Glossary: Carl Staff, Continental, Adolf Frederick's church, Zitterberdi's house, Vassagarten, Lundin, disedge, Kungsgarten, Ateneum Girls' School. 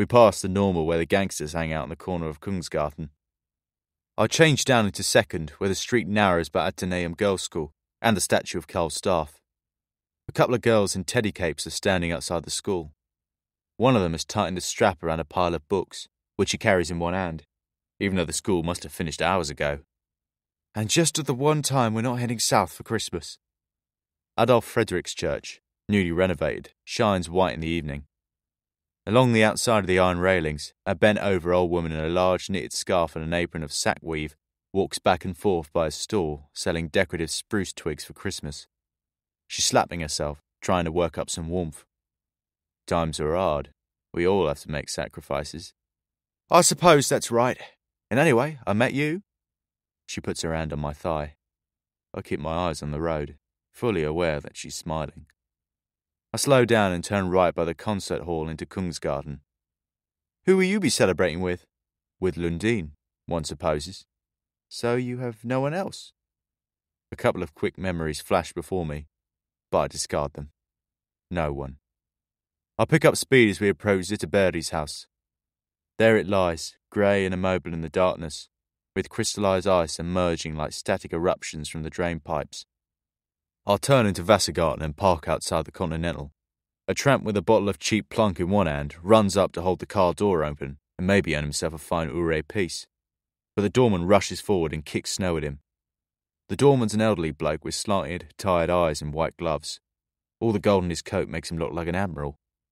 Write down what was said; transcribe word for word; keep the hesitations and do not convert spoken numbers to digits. We passed the normal where the gangsters hang out in the corner of Kungsgarten. I changed down into Second, where the street narrows by Ateneum Girls' School and the statue of Carl Staff. A couple of girls in teddy capes are standing outside the school. One of them has tightened a strap around a pile of books, which he carries in one hand, even though the school must have finished hours ago. And just at the one time we're not heading south for Christmas. Adolf Frederick's church, newly renovated, shines white in the evening. Along the outside of the iron railings, a bent-over old woman in a large knitted scarf and an apron of sack weave walks back and forth by a stall selling decorative spruce twigs for Christmas. She's slapping herself, trying to work up some warmth. Times are hard. We all have to make sacrifices. I suppose that's right. And anyway, I met you. She puts her hand on my thigh. I keep my eyes on the road, fully aware that she's smiling. I slow down and turn right by the concert hall into Kungsgarten. Who will you be celebrating with? With Lundin, one supposes. So you have no one else? A couple of quick memories flash before me, but I discard them. No one. I pick up speed as we approach Zitterberdi's house. There it lies, grey and immobile in the darkness, with crystallised ice emerging like static eruptions from the drain pipes. I'll turn into Vassagarten and park outside the Continental. A tramp with a bottle of cheap plunk in one hand runs up to hold the car door open and maybe earn himself a fine oure piece, but the doorman rushes forward and kicks snow at him. The doorman's an elderly bloke with slanted, tired eyes and white gloves. All the gold in his coat makes him look like an admiral.